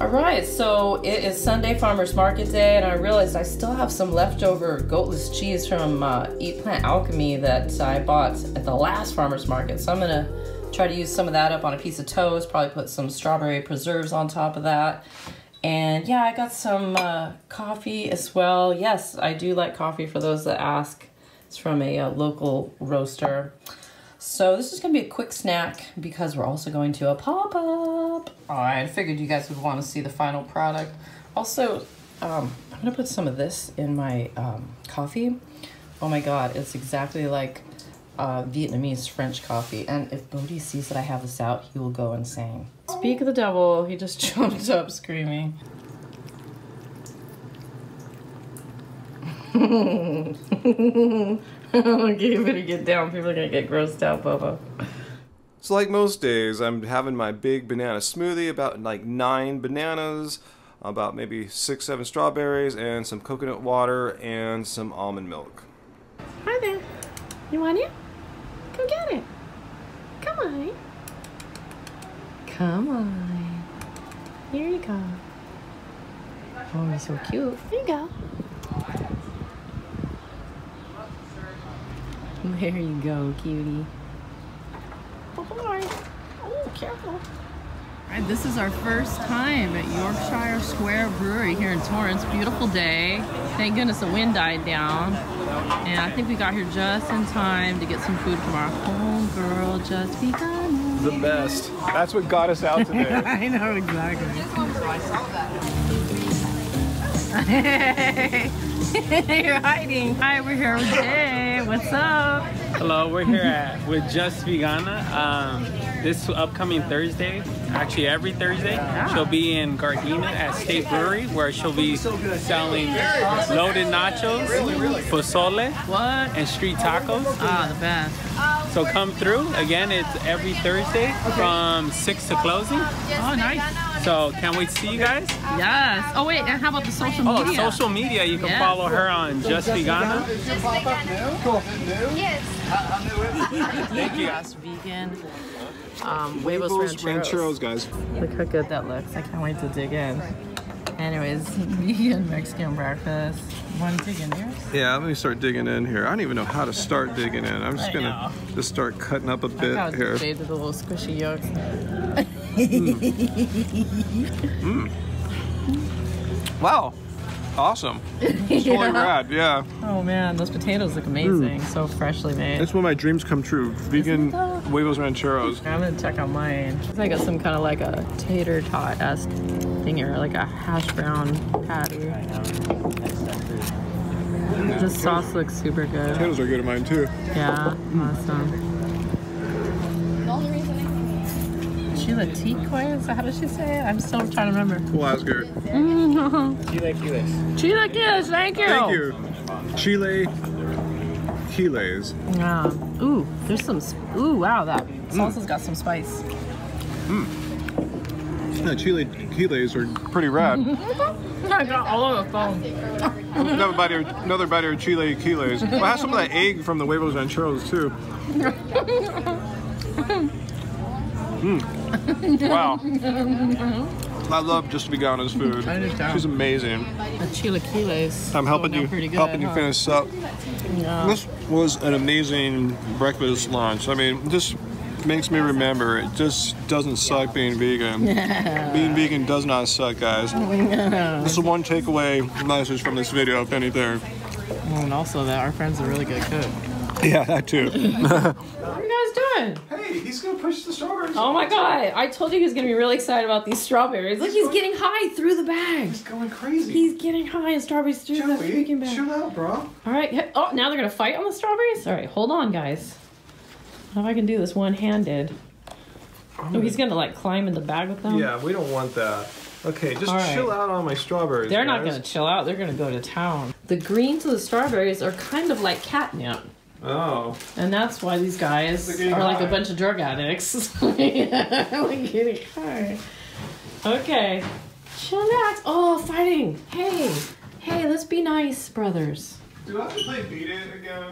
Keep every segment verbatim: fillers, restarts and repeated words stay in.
All right, so it is Sunday Farmers Market Day, and I realized I still have some leftover goatless cheese from uh, Eat Plant Alchemy that I bought at the last Farmers Market. So I'm gonna try to use some of that up on a piece of toast, probably put some strawberry preserves on top of that. And yeah, I got some uh, coffee as well. Yes, I do like coffee, for those that ask. It's from a, a local roaster. So this is gonna be a quick snack because we're also going to a pop-up. I figured you guys would wanna see the final product. Also, um, I'm gonna put some of this in my um, coffee. Oh my God, it's exactly like uh, Vietnamese French coffee. And if Bodhi sees that I have this out, he will go insane. Speak of the devil, he just jumped up screaming. Okay, you better get down. People are gonna get grossed out, Bobo. So, like most days, I'm having my big banana smoothie, about like nine bananas, about maybe six, seven strawberries, and some coconut water and some almond milk. Hi there. You want it? Go get it. Come on. Come on. Here you go. Oh, you're so cute. Here you go. There you go, cutie. Oh, careful. All right, this is our first time at Yorkshire Square Brewery here in Torrance. Beautiful day. Thank goodness the wind died down. And I think we got here just in time to get some food from our homegirl, Just Vegana. The best. That's what got us out today. I know, exactly. Hey, you're hiding. Hi, we're here with Jay. What's up? Hello, we're here at with Just Vegana. Um, this upcoming Thursday, actually every Thursday, yeah. She'll be in Gardena at State Brewery, where she'll be selling loaded nachos, pozole, what? and street tacos. Ah, oh, the best. So come through. Again, it's every Thursday from six to closing. Oh, nice. So, can't wait to see you guys. Yes. Oh, wait, and how about the social media? Oh, social media. You can yes. follow her on so Just Vegana. Just Vegana. Cool. Yes. Thank you. Just Vegan. Um, Huevos Rancheros. Rancheros, guys. Look how good that looks. I can't wait to dig in. Anyways, vegan Mexican breakfast. You want to dig in here? Yeah, let me start digging in here. I don't even know how to start digging in. I'm just going to just start cutting up a bit I here. I the little squishy yolks. mm. Mm. Wow. Awesome. It's yeah. Totally rad, yeah. Oh man, those potatoes look amazing. Mm. So freshly made. That's when my dreams come true. Vegan Huevos Rancheros. I'm gonna check out mine. I got some kind of like a tater tot-esque thing here, like a hash brown patty. Mm. This sauce looks super good. Potatoes are good at mine too. Yeah, mm. awesome. Chilaquiles? How does she say it? I'm still trying to remember. Well, that's good. Mm-hmm. Chilaquiles. Chilaquiles, thank you. Thank you. Chilaquiles. Yeah. Ooh, there's some. Ooh, wow, that mm. salsa's got some spice. Mmm. Yeah, chilaquiles are pretty rad. I got all over the phone. another, bite of, another bite of chilaquiles. Well, I have some of that egg from the Huevos Rancheros, too. Mm. Wow. I love Just Vegana's food. She's amazing. The chilaquiles. I'm helping you good, helping huh? you finish up. Yeah. This was an amazing breakfast lunch. I mean, this makes me remember it just doesn't suck being vegan. Yeah. Being vegan does not suck, guys. Yeah. This is one takeaway message from this video, if anything. Oh, and also that our friend's a really good cook. Yeah, that too. What are you guys doing? Hey, he's gonna push the strawberries. Oh my God! I told you he was gonna be really excited about these strawberries. Look, he's, he's getting high through the bag. He's going crazy. He's getting high and strawberries through the freaking bag. Chill out, bro. All right. Oh, now they're gonna fight on the strawberries. All right, hold on, guys. I don't know if I can do this one-handed. Oh, he's gonna like climb in the bag with them. Yeah, we don't want that. Okay, just right. chill out on my strawberries. They're guys. not gonna chill out. They're gonna go to town. The greens of the strawberries are kind of like catnip. Oh. And that's why these guys are high. like a bunch of drug addicts. Like getting high. Okay. Chillax. Oh, fighting. Hey. Hey, let's be nice, brothers. Do I have to play Beat It again?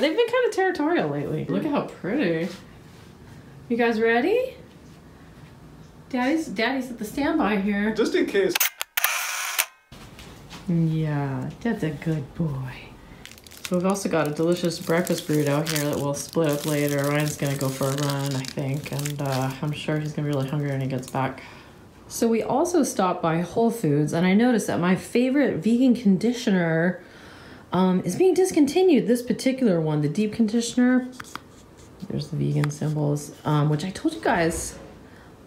They've been kind of territorial lately. Look how pretty. You guys ready? Daddy's, Daddy's at the standby here. Just in case. Yeah, that's a good boy. So we've also got a delicious breakfast brewed out here that we'll split up later. Ryan's gonna go for a run, I think, and uh, I'm sure he's gonna be really hungry when he gets back. So we also stopped by Whole Foods, and I noticed that my favorite vegan conditioner um, is being discontinued. This particular one, the deep conditioner. There's the vegan symbols, um, which I told you guys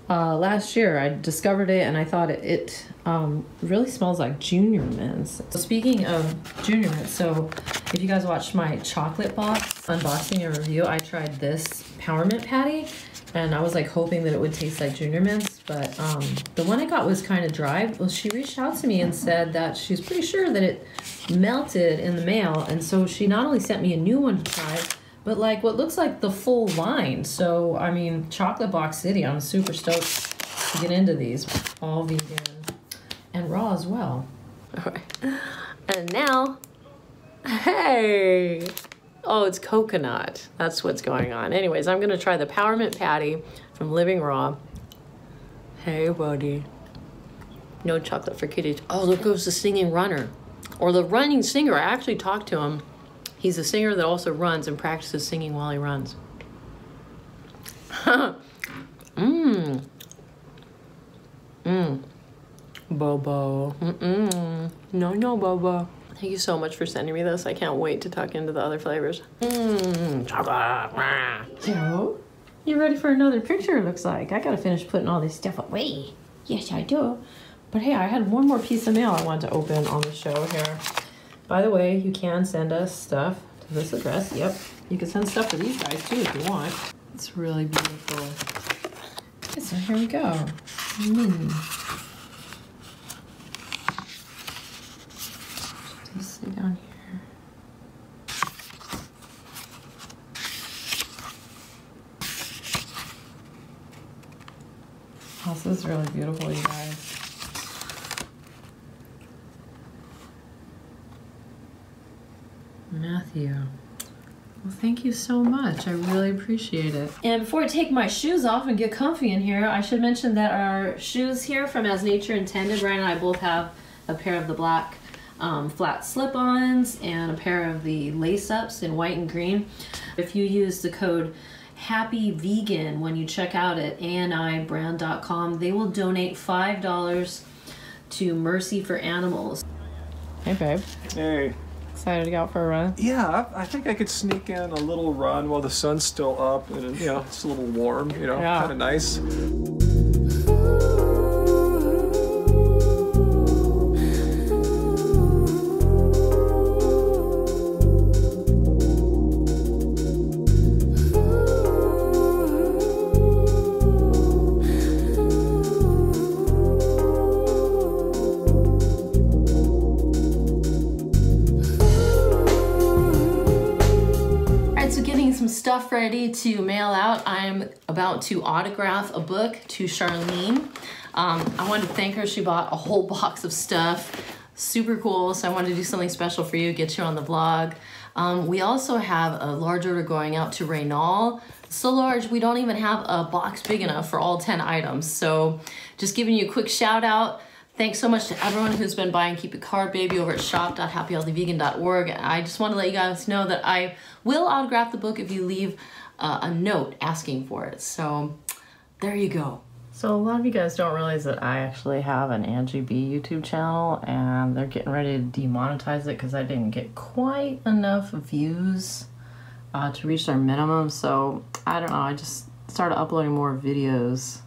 uh, last year. I discovered it, and I thought it, it um, really smells like Junior Mints. So speaking of Junior Mints, so if you guys watched my chocolate box unboxing and review, I tried this Power Mint Patty. And I was like hoping that it would taste like Junior Mints, but um, the one I got was kind of dry. Well, she reached out to me and said that she's pretty sure that it melted in the mail. And so she not only sent me a new one to try, but like what looks like the full line. So, I mean, Chocolate Box City, I'm super stoked to get into these. All vegan and raw as well. All right. And now, hey. Oh, it's coconut. That's what's going on. Anyways, I'm gonna try the Power Mint Patty from Living Raw. Hey, Bodhi. No chocolate for kitties. Oh, look, goes the singing runner. Or the running singer. I actually talked to him. He's a singer that also runs and practices singing while he runs. Mmm. Mmm. Bobo. Mm-mm. No, no, Bobo. Thank you so much for sending me this. I can't wait to tuck into the other flavors. Mmm, chocolate. So, you ready for another picture, it looks like. I gotta finish putting all this stuff away. Yes, I do. But hey, I had one more piece of mail I wanted to open on the show here. By the way, you can send us stuff to this address. Yep, you can send stuff to these guys too if you want. It's really beautiful. Okay, so here we go. Mmm. Down here. Oh, this is really beautiful, you guys. Matthew. Well, thank you so much. I really appreciate it. And before I take my shoes off and get comfy in here, I should mention that our shoes here from As Nature Intended, Ryan and I both have a pair of the black Um, flat slip-ons and a pair of the lace-ups in white and green. If you use the code HAPPYVEGAN when you check out at a n i brand dot com, they will donate five dollars to Mercy for Animals. Hey, babe. Hey. Excited to go out for a run? Yeah, I think I could sneak in a little run while the sun's still up and, you know, it's a little warm, you know, yeah. Kind of nice. Stuff ready to mail out. I'm about to autograph a book to Charlene. Um, I wanted to thank her. She bought a whole box of stuff. Super cool. So I wanted to do something special for you, get you on the vlog. Um, we also have a large order going out to Raynal. So large, we don't even have a box big enough for all ten items. So just giving you a quick shout out. Thanks so much to everyone who's been buying Keep It Carbed, Baby over at shop dot happy healthy vegan dot org. I just want to let you guys know that I will autograph the book if you leave uh, a note asking for it. So there you go. So a lot of you guys don't realize that I actually have an Anji Bee YouTube channel, and they're getting ready to demonetize it because I didn't get quite enough views uh, to reach their minimum. So I don't know, I just started uploading more videos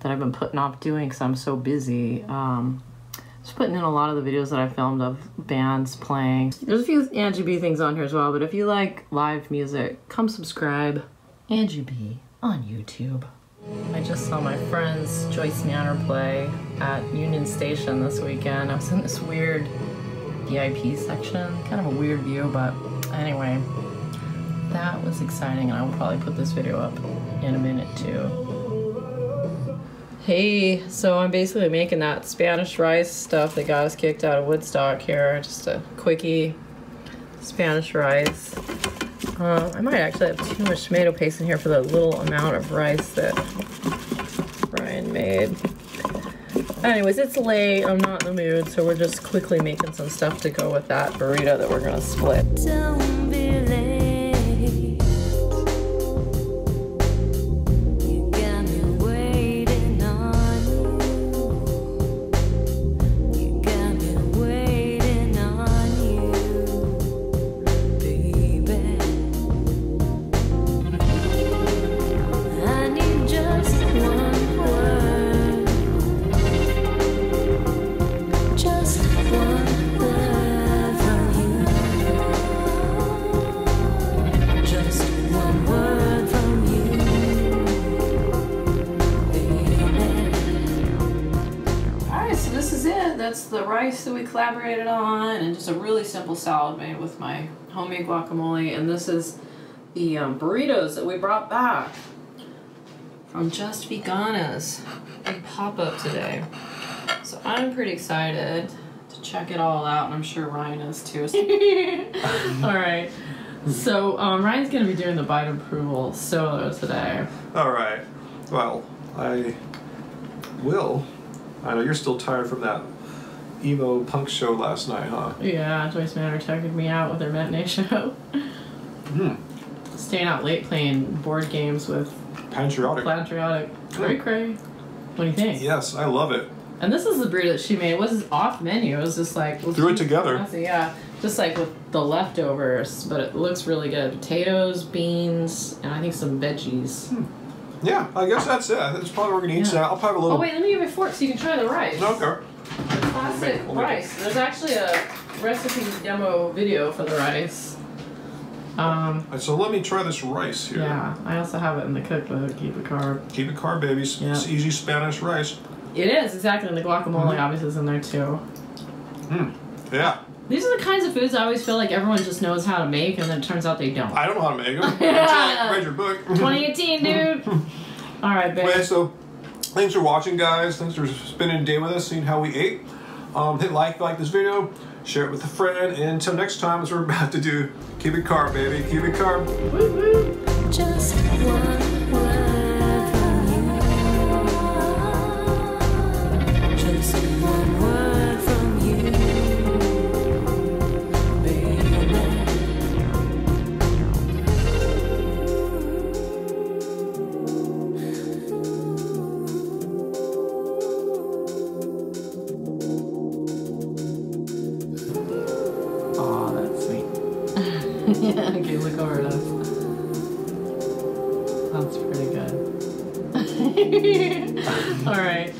that I've been putting off doing because I'm so busy. Um, just putting in a lot of the videos that I filmed of bands playing. There's a few Anji Bee things on here as well, but if you like live music, come subscribe. Anji Bee on YouTube. I just saw my friends Joyce Manor play at Union Station this weekend. I was in this weird V I P section, kind of a weird view, but anyway, that was exciting, and I will probably put this video up in a minute too. Hey, so I'm basically making that Spanish rice stuff that got us kicked out of Woodstock here. Just a quickie Spanish rice. Uh, I might actually have too much tomato paste in here for the little amount of rice that Ryan made. made. Anyways, it's late, I'm not in the mood, so we're just quickly making some stuff to go with that burrito that we're gonna split. Don't be late. You got me waiting on you. You got me waiting on you, baby. I need just one word. That's the rice that we collaborated on, and just a really simple salad made with my homemade guacamole. And this is the um, burritos that we brought back from Just Vegana's and pop-up today. So I'm pretty excited to check it all out, and I'm sure Ryan is too. All right. So um, Ryan's going to be doing the bite approval solo today. All right. Well, I will. I know you're still tired from that emo punk show last night, huh? Yeah, Joyce Manor tugged me out with her matinee show. Mm. Staying out late playing board games with Patriotic. Patriotic. Cray cray. What do you think? Yes, I love it. And this is the burrito that she made. It wasn't off menu. It was just like... Well, threw it together. Classy. Yeah, just like with the leftovers, but it looks really good. Potatoes, beans, and I think some veggies. Hmm. Yeah, I guess that's it. That's probably what we're going to eat tonight. Yeah. I'll probably a little... Oh, wait, let me give you a fork so you can try the rice. Okay. Classic rice. There's actually a recipe demo video for the rice. Um, so let me try this rice here. Yeah, I also have it in the cookbook, Keep It Carbed. Keep It Carbed, babies. Yep. It's easy Spanish rice. It is, exactly. And the guacamole mm. obviously is in there, too. Mm. Yeah. These are the kinds of foods I always feel like everyone just knows how to make, and then it turns out they don't. I don't know how to make them. Yeah. Read your book. twenty eighteen, dude. All right, babe. Wait, so thanks for watching, guys. Thanks for spending a day with us, seeing how we ate. Um, hit like, like this video, share it with a friend, and until next time, as we're about to do, keep it carb, baby. Keep it carb. Woo woo. Just one word from you. Just one word from you, All right.